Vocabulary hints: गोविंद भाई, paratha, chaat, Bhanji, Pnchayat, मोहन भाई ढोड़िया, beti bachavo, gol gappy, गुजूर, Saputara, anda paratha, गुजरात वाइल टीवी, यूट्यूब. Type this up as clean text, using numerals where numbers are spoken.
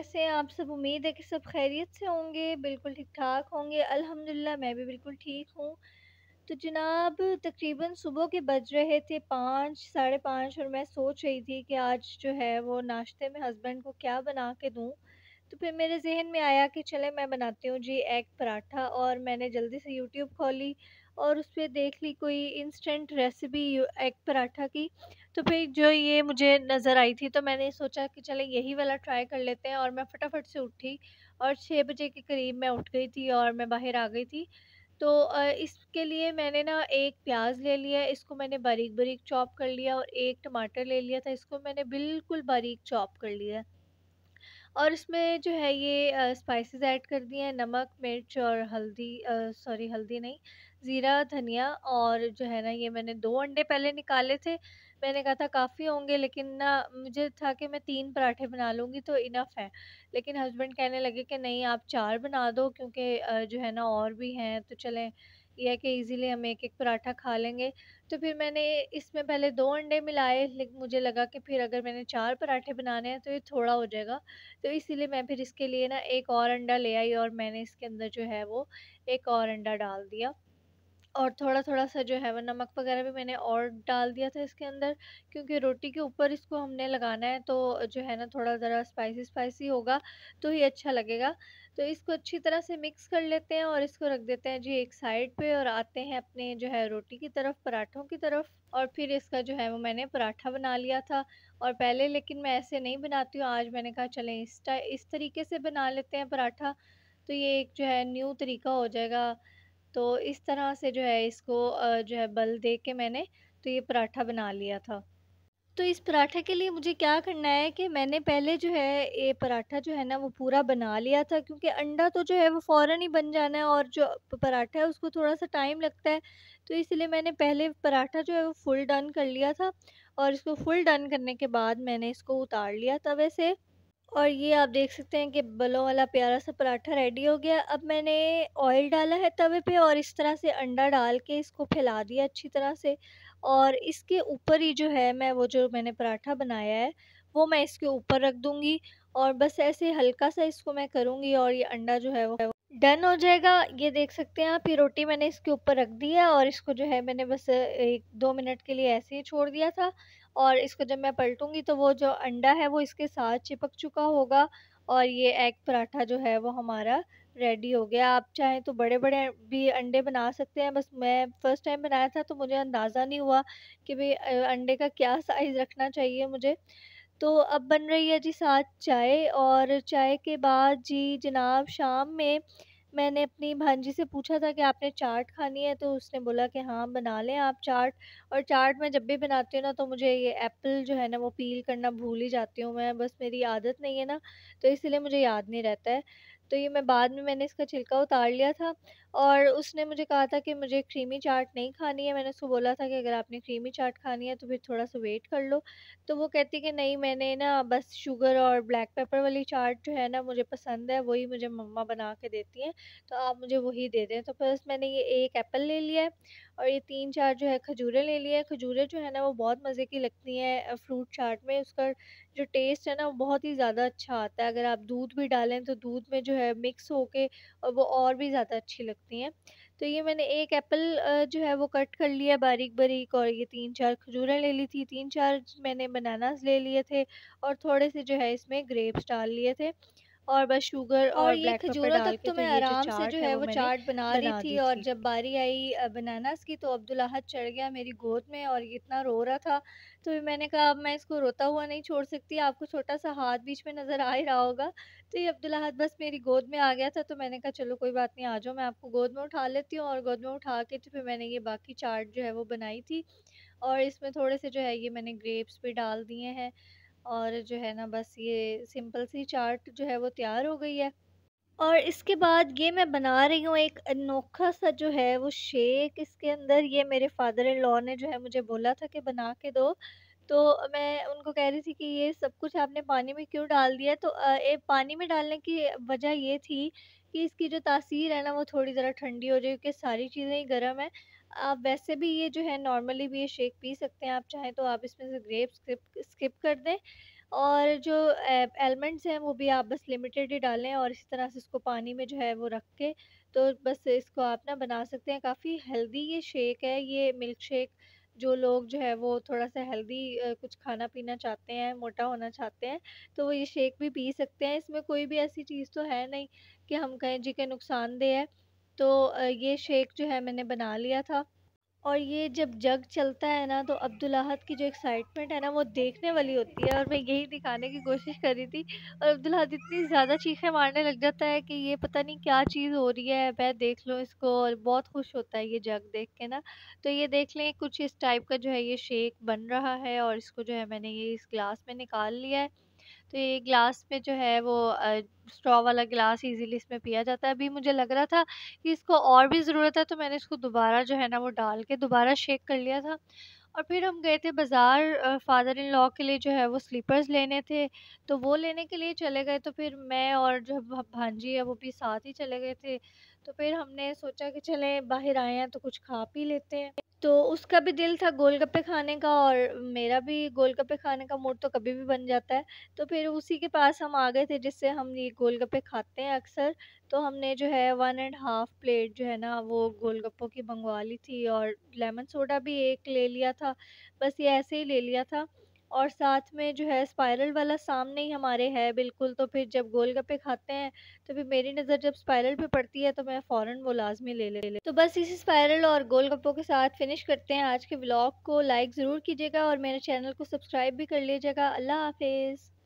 कैसे हैं आप सब। उम्मीद है कि सब खैरियत से होंगे, बिल्कुल ठीक ठाक होंगे। अल्हम्दुलिल्लाह मैं भी बिल्कुल ठीक हूँ। तो जनाब तकरीबन सुबह के बज रहे थे 5, 5:30 और मैं सोच रही थी कि आज जो है वो नाश्ते में हस्बैंड को क्या बना के दूँ। तो फिर मेरे जहन में आया कि चले मैं बनाती हूँ जी एग पराठा। और मैंने जल्दी से यूट्यूब खोली और उस पर देख ली कोई इंस्टेंट रेसिपी एग पराठा की। तो फिर जो ये मुझे नज़र आई थी तो मैंने सोचा कि चले यही वाला ट्राई कर लेते हैं। और मैं फटाफट से उठी और 6 बजे के करीब मैं उठ गई थी और मैं बाहर आ गई थी। तो इसके लिए मैंने ना एक प्याज ले लिया, इसको मैंने बारीक बारीक चॉप कर लिया, और एक टमाटर ले लिया था, इसको मैंने बिल्कुल बारीक चॉप कर लिया। और इसमें जो है ये स्पाइसेस ऐड कर दिए हैं, नमक, मिर्च और हल्दी, सॉरी हल्दी नहीं, ज़ीरा, धनिया। और जो है ना ये मैंने 2 अंडे पहले निकाले थे, मैंने कहा था काफ़ी होंगे, लेकिन ना मुझे था कि मैं 3 पराठे बना लूँगी तो इनफ है। लेकिन हस्बैंड कहने लगे कि नहीं आप 4 बना दो, क्योंकि जो है ना और भी हैं, तो चलें यह है कि इजीली हम 1-1 पराठा खा लेंगे। तो फिर मैंने इसमें पहले 2 अंडे मिलाए, लेकिन मुझे लगा कि फिर अगर मैंने 4 पराठे बनाने हैं तो ये थोड़ा हो जाएगा, तो इसीलिए मैं फिर इसके लिए ना एक और अंडा ले आई और मैंने इसके अंदर जो है वो एक और अंडा डाल दिया। और थोड़ा थोड़ा सा जो है वो नमक वगैरह भी मैंने और डाल दिया था इसके अंदर, क्योंकि रोटी के ऊपर इसको हमने लगाना है तो जो है ना थोड़ा ज़रा स्पाइसी होगा तो ही अच्छा लगेगा। तो इसको अच्छी तरह से मिक्स कर लेते हैं और इसको रख देते हैं जी एक साइड पे, और आते हैं अपने जो है रोटी की तरफ, पराठों की तरफ। और फिर इसका जो है वो मैंने पराठा बना लिया था। और पहले लेकिन मैं ऐसे नहीं बनाती हूँ, आज मैंने कहा चलें इस तरीके से बना लेते हैं पराठा, तो ये एक जो है न्यू तरीका हो जाएगा। तो इस तरह से जो है इसको जो है बल दे के मैंने तो ये पराठा बना लिया था। तो इस पराठा के लिए मुझे क्या करना है कि मैंने पहले जो है ये पराठा जो है ना वो पूरा बना लिया था, क्योंकि अंडा तो जो है वो फ़ौरन ही बन जाना है और जो पराठा है उसको थोड़ा सा टाइम लगता है, तो इसलिए मैंने पहले पराठा जो है वो फुल डन कर लिया था। और इसको फुल डन करने के बाद मैंने इसको उतार लिया तवे से, और ये आप देख सकते हैं कि बलों वाला प्यारा सा पराठा रेडी हो गया। अब मैंने ऑयल डाला है तवे पे और इस तरह से अंडा डाल के इसको फैला दिया अच्छी तरह से, और इसके ऊपर ही जो है मैं वो जो मैंने पराठा बनाया है वो मैं इसके ऊपर रख दूँगी। और बस ऐसे हल्का सा इसको मैं करूँगी और ये अंडा जो है वो डन हो जाएगा। ये देख सकते हैं आप, ये रोटी मैंने इसके ऊपर रख दी है और इसको जो है मैंने बस 1-2 मिनट के लिए ऐसे ही छोड़ दिया था। और इसको जब मैं पलटूंगी तो वो जो अंडा है वो इसके साथ चिपक चुका होगा और ये एग पराठा जो है वो हमारा रेडी हो गया। आप चाहें तो बड़े बड़े भी अंडे बना सकते हैं, बस मैं फ़र्स्ट टाइम बनाया था तो मुझे अंदाज़ा नहीं हुआ कि भाई अंडे का क्या साइज़ रखना चाहिए मुझे। तो अब बन रही है जी साथ चाय, और चाय के बाद जी जनाब शाम में मैंने अपनी भांजी से पूछा था कि आपने चाट खानी है, तो उसने बोला कि हाँ बना लें आप चाट। और चाट मैं जब भी बनाती हूँ ना तो मुझे ये एप्पल जो है ना वो पील करना भूल ही जाती हूँ मैं, बस मेरी आदत नहीं है ना तो इसलिए मुझे याद नहीं रहता है। तो ये मैं बाद में मैंने इसका छिलका उतार लिया था। और उसने मुझे कहा था कि मुझे क्रीमी चाट नहीं खानी है, मैंने उसको बोला था कि अगर आपने क्रीमी चाट खानी है तो फिर थोड़ा सा वेट कर लो। तो वो कहती कि नहीं मैंने ना बस शुगर और ब्लैक पेपर वाली चाट जो है ना मुझे पसंद है, वही मुझे मम्मा बना के देती हैं, तो आप मुझे वही दे दें। तो बस मैंने ये 1 एप्पल ले लिया है और ये 3-4 जो है खजूरें ले लिया है। खजूरें जो है ना वो बहुत मज़े की लगती हैं फ्रूट चाट में, उसका जो टेस्ट है ना वो बहुत ही ज़्यादा अच्छा आता है। अगर आप दूध भी डालें तो दूध में जो है मिक्स होके और वो और भी ज़्यादा अच्छी लगती हैं। तो ये मैंने 1 एप्पल जो है वो कट कर लिया बारीक बारीक, और ये 3-4 खजूरें ले ली थी, 3-4 मैंने बनानास ले लिए थे, और थोड़े से जो है इसमें ग्रेप्स डाल लिए थे, और बस शुगर और ब्लैक पेपर डाल के। तो मैं आराम से जो है वो चाट बना रही थी। और जब बारी आई बनानास की तो अब्दुल्लाहद चढ़ गया मेरी गोद में और इतना रो रहा था, तो मैंने कहा अब मैं इसको रोता हुआ नहीं छोड़ सकती। आपको छोटा सा हाथ बीच में नज़र आ ही रहा होगा, तो ये अब्दुल्लाहद बस मेरी गोद में आ गया था। तो मैंने कहा चलो कोई बात नहीं, आ जाओ मैं आपको गोद में उठा लेती हूँ। और गोद में उठा के तो फिर मैंने ये बाकी चाट जो है वो बनाई थी, और इसमें थोड़े से जो है ये मैंने ग्रेप्स भी डाल दिए हैं। और जो है ना बस ये सिंपल सी चाट जो है वो तैयार हो गई है। और इसके बाद ये मैं बना रही हूँ एक अनोखा सा जो है वो शेक, इसके अंदर ये मेरे फादर इन लॉ ने जो है मुझे बोला था कि बना के दो, तो मैं उनको कह रही थी कि ये सब कुछ आपने पानी में क्यों डाल दिया। तो पानी में डालने की वजह ये थी कि इसकी जो तासीर है ना वो थोड़ी ज़रा ठंडी हो जाए, क्योंकि सारी चीज़ें ही गर्म हैं। आप वैसे भी ये जो है नॉर्मली भी ये शेक पी सकते हैं, आप चाहें तो आप इसमें से ग्रेप्स स्किप कर दें और जो एलिमेंट्स हैं वो भी आप बस लिमिटेड ही डालें और इसी तरह से इसको पानी में जो है वो रख के तो बस इसको आप ना बना सकते हैं। काफ़ी हेल्दी ये शेक है, ये मिल्क शेक। जो लोग जो है वो थोड़ा सा हेल्दी कुछ खाना पीना चाहते हैं, मोटा होना चाहते हैं, तो वो ये शेक भी पी सकते हैं। इसमें कोई भी ऐसी चीज़ तो है नहीं कि हम कहें जी के नुकसानदेह है। तो ये शेक जो है मैंने बना लिया था। और ये जब जग चलता है ना तो अब्दुल्लाहत की जो एक्साइटमेंट है ना वो देखने वाली होती है, और मैं यही दिखाने की कोशिश कर रही थी। और अब्दुल्लाहत इतनी ज़्यादा चीखें मारने लग जाता है कि ये पता नहीं क्या चीज़ हो रही है, मैं देख लूँ इसको। और बहुत खुश होता है ये जग देख के ना। तो ये देख लें कुछ इस टाइप का जो है ये शेक बन रहा है, और इसको जो है मैंने ये इस ग्लास में निकाल लिया है। तो ये ग्लास में जो है वो स्ट्रॉ वाला गिलास इजीली इसमें पिया जाता है। अभी मुझे लग रहा था कि इसको और भी ज़रूरत है, तो मैंने इसको दोबारा जो है ना वो डाल के दोबारा शेक कर लिया था। और फिर हम गए थे बाज़ार, फादर इन लॉ के लिए जो है वो स्लीपर्स लेने थे, तो वो लेने के लिए चले गए। तो फिर मैं और जो भांजी है वो भी साथ ही चले गए थे। तो फिर हमने सोचा कि चलें बाहर आए हैं तो कुछ खा पी लेते हैं। तो उसका भी दिल था गोलगप्पे खाने का, और मेरा भी गोलगप्पे खाने का मूड तो कभी भी बन जाता है। तो फिर उसी के पास हम आ गए थे जिससे हम ये गोलगप्पे खाते हैं अक्सर। तो हमने जो है 1.5 प्लेट जो है ना वो गोलगप्पों की मंगवा ली थी, और लेमन सोडा भी एक ले लिया था। बस ये ऐसे ही ले लिया था। और साथ में जो है स्पाइरल वाला सामने ही हमारे है बिल्कुल। तो फिर जब गोलगप्पे खाते हैं तो फिर मेरी नज़र जब स्पाइरल पे पड़ती है तो मैं फ़ौरन वो लाजमी ले। तो बस इसी स्पाइरल और गोलगप्पों के साथ फिनिश करते हैं आज के व्लॉग को। लाइक ज़रूर कीजिएगा और मेरे चैनल को सब्सक्राइब भी कर लीजिएगा। अल्लाह हाफिज़।